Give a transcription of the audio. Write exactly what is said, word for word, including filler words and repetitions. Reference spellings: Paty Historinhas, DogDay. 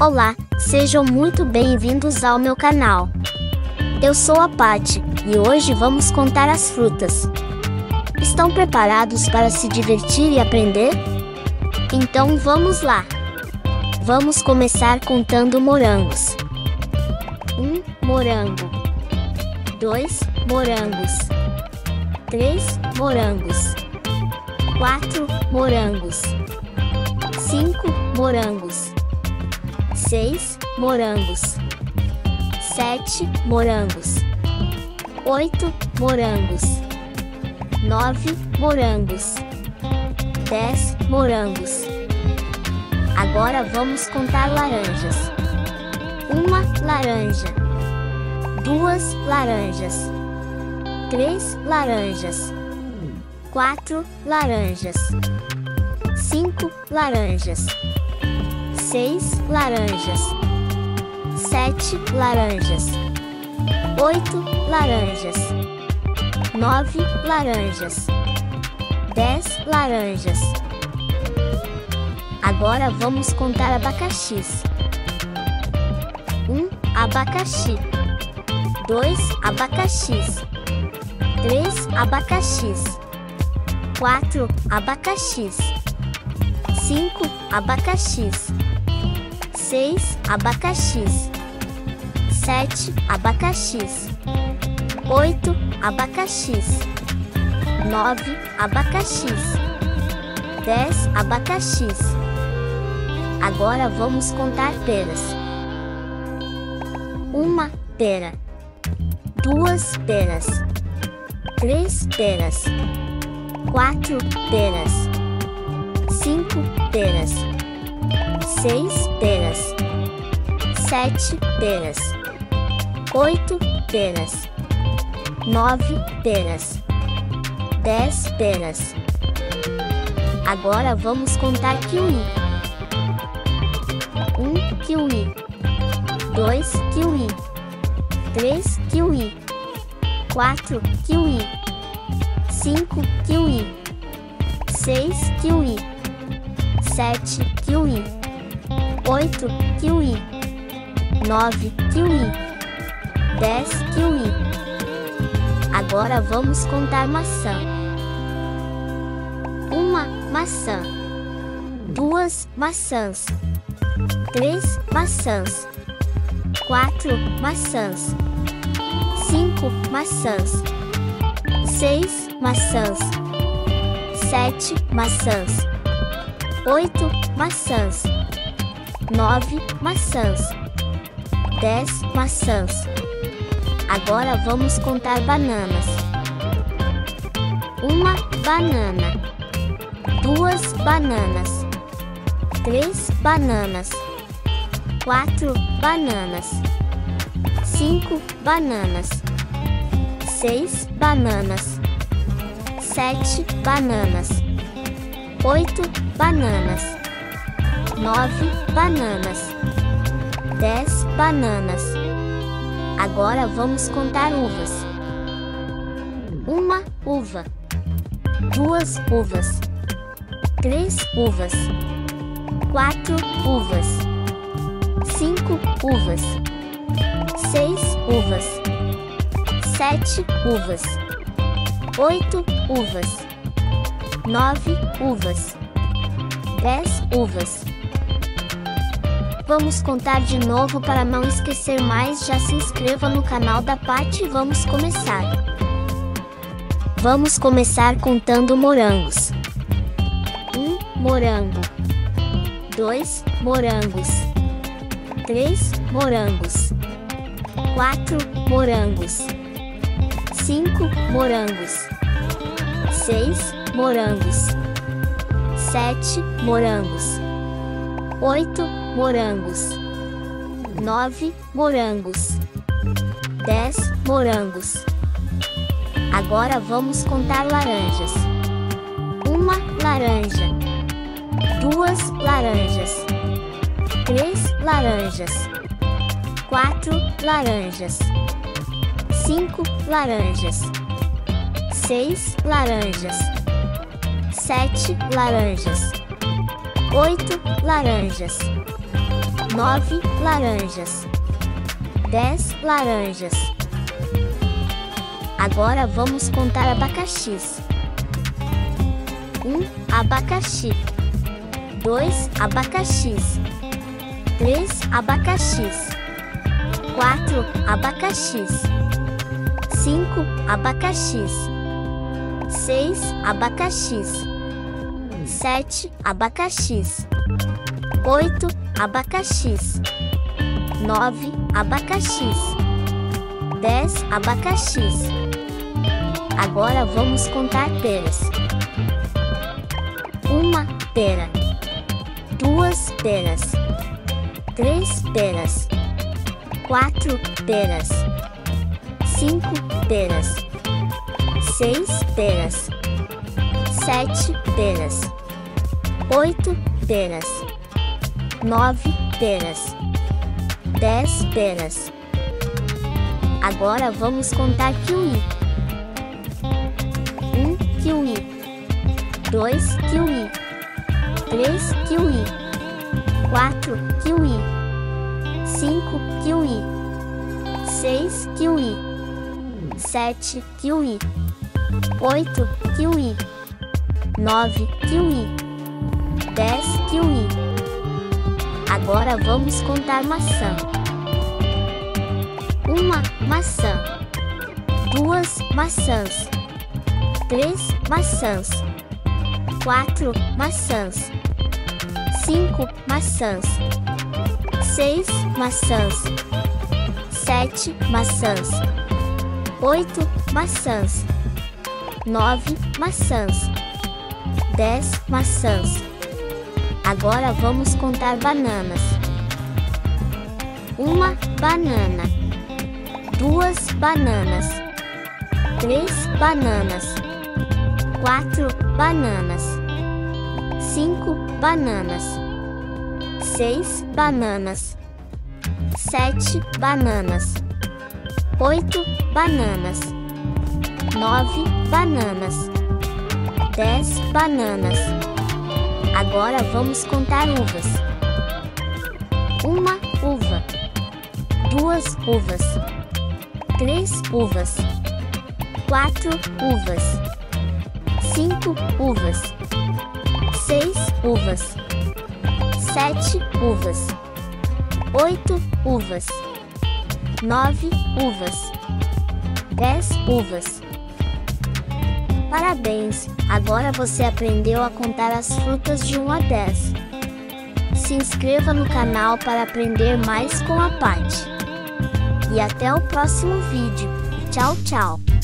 Olá, sejam muito bem-vindos ao meu canal. Eu sou a Paty, e hoje vamos contar as frutas. Estão preparados para se divertir e aprender? Então vamos lá! Vamos começar contando morangos. um Morango. dois Morangos. três Morangos. quatro Morangos. cinco Morangos. seis Morangos. sete Morangos. oito Morangos. nove Morangos. dez Morangos. Agora vamos contar laranjas. uma Laranja. duas Laranjas. três Laranjas. quatro Laranjas. cinco Laranjas. seis Laranjas. sete Laranjas. oito Laranjas. nove Laranjas. dez Laranjas. Agora vamos contar abacaxis. um Abacaxi. dois Abacaxis. três Abacaxis. quatro Abacaxis. cinco Abacaxis. seis Abacaxis. sete Abacaxis. oito Abacaxis. nove Abacaxis. dez Abacaxis. Agora vamos contar peras. uma Pera. duas Peras. três Peras. quatro Peras. cinco Peras. seis Peras. sete Peras. oito Peras. nove Peras. dez Peras. Agora vamos contar kiwi. um Kiwi. dois Kiwi. três Kiwi. quatro Kiwi. cinco Kiwi. seis Kiwi. sete Kiwi. oito Kiwi. nove Kiwi. dez Kiwi. Agora vamos contar maçã. uma Maçã. duas Maçãs. três Maçãs. quatro Maçãs. cinco Maçãs. seis Maçãs. sete Maçãs. oito Maçãs. nove Maçãs. dez Maçãs. Agora vamos contar bananas. uma Banana. duas Bananas. três Bananas. quatro Bananas. cinco Bananas. seis Bananas. sete Bananas. oito Bananas. nove Bananas. dez Bananas. Agora vamos contar uvas. uma Uva. duas Uvas. três Uvas. quatro Uvas. cinco Uvas. seis Uvas. sete Uvas. oito Uvas. nove Uvas. dez Uvas. Vamos contar de novo para não esquecer mais. Já se inscreva no canal da Paty e vamos começar. Vamos começar contando morangos. um Morango. dois Morangos. três Morangos. quatro Morangos. cinco Morangos. seis Morangos. sete Morangos. oito Morangos. nove Morangos. dez Morangos. Agora vamos contar laranjas. uma Laranja. duas Laranjas. três Laranjas. quatro Laranjas. cinco Laranjas. seis Laranjas. sete Laranjas. oito Laranjas. nove laranjas, dez laranjas. Agora vamos contar abacaxis. um abacaxi, dois abacaxis, três abacaxis, quatro abacaxis, cinco abacaxis, seis abacaxis, sete abacaxis, oito abacaxis, nove abacaxis, dez abacaxis. Agora vamos contar peras. Uma pera, duas peras, três peras, quatro peras, cinco peras, seis peras, sete peras, oito peras, nove peras, dez peras. Agora vamos contar kiwi. um kiwi, dois kiwi, três kiwi, quatro kiwi, cinco kiwi, seis kiwi, sete kiwi, oito kiwi, nove kiwi, dez kiwi. Agora vamos contar maçã. Uma maçã, duas maçãs, três maçãs, quatro maçãs, cinco maçãs, seis maçãs, sete maçãs, oito maçãs, nove maçãs, dez maçãs. Agora vamos contar bananas. Uma banana, duas bananas, três bananas, quatro bananas, cinco bananas, seis bananas, sete bananas, oito bananas, nove bananas, dez bananas. Agora vamos contar uvas. Uma uva, duas uvas, três uvas, quatro uvas, cinco uvas, seis uvas, sete uvas, oito uvas, nove uvas, dez uvas. Parabéns! Agora você aprendeu a contar as frutas de um a dez. Se inscreva no canal para aprender mais com a Paty. E até o próximo vídeo. Tchau, tchau!